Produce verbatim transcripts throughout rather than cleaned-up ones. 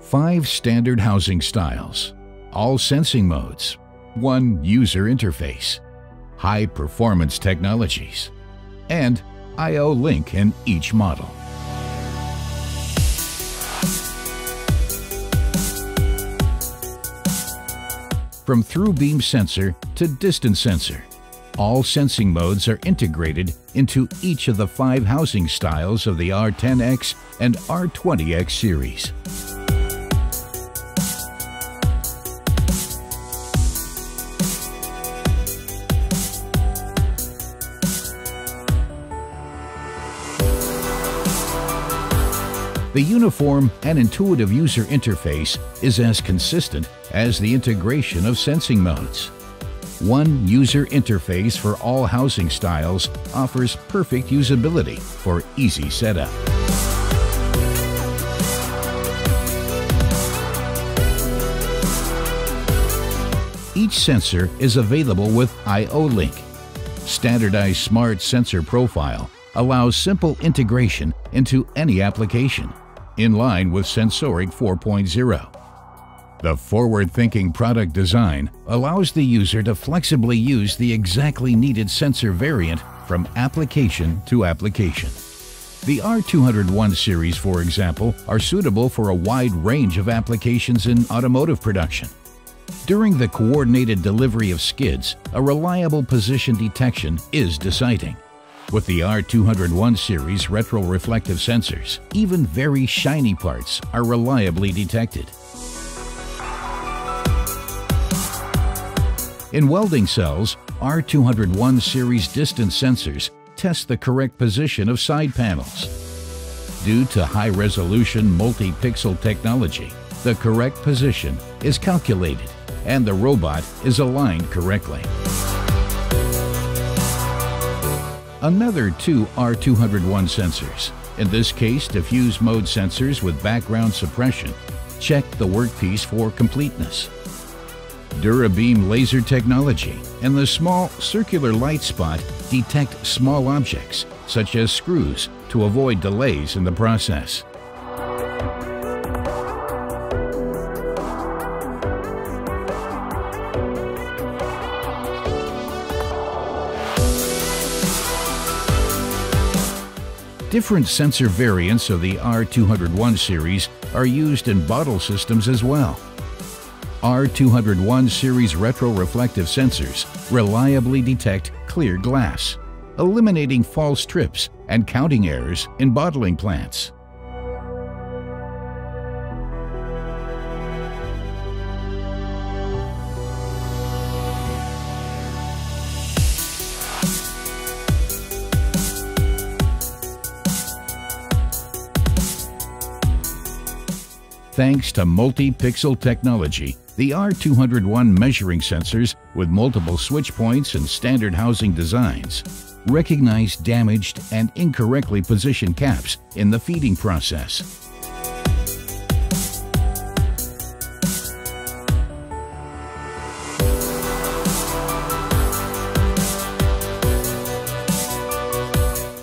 five standard housing styles, all sensing modes, one user interface, high-performance technologies, and I O-Link in each model. From through-beam sensor to distance sensor, all sensing modes are integrated into each of the five housing styles of the R ten X and R twenty X series. The uniform and intuitive user interface is as consistent as the integration of sensing modes. One user interface for all housing styles offers perfect usability for easy setup. Each sensor is available with I O-Link. Standardized smart sensor profile allows simple integration into any application, in line with Sensorik four point oh. The forward-thinking product design allows the user to flexibly use the exactly needed sensor variant from application to application. The R two oh one series, for example, are suitable for a wide range of applications in automotive production. During the coordinated delivery of skids, a reliable position detection is deciding. With the R two oh one series retroreflective sensors, even very shiny parts are reliably detected. In welding cells, R two oh one series distance sensors test the correct position of side panels. Due to high-resolution multi-pixel technology, the correct position is calculated and the robot is aligned correctly. Another two R two oh one sensors, in this case diffuse mode sensors with background suppression, check the workpiece for completeness. DuraBeam laser technology and the small circular light spot detect small objects, such as screws, to avoid delays in the process. Different sensor variants of the R two oh one series are used in bottle systems as well. R two oh one series retroreflective sensors reliably detect clear glass, eliminating false trips and counting errors in bottling plants. Thanks to multi-pixel technology, the R two oh one measuring sensors with multiple switch points and standard housing designs recognize damaged and incorrectly positioned caps in the feeding process.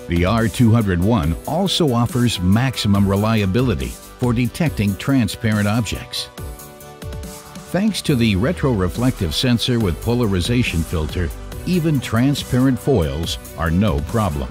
The R two oh one also offers maximum reliability for detecting transparent objects. Thanks to the retroreflective sensor with polarization filter, even transparent foils are no problem.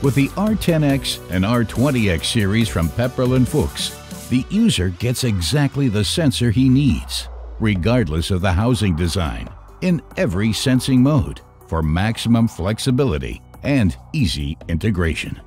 With the R ten X and R twenty X series from Pepperl and Fuchs, the user gets exactly the sensor he needs, regardless of the housing design, in every sensing mode for maximum flexibility and easy integration.